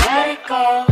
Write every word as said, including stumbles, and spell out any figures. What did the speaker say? Let it go.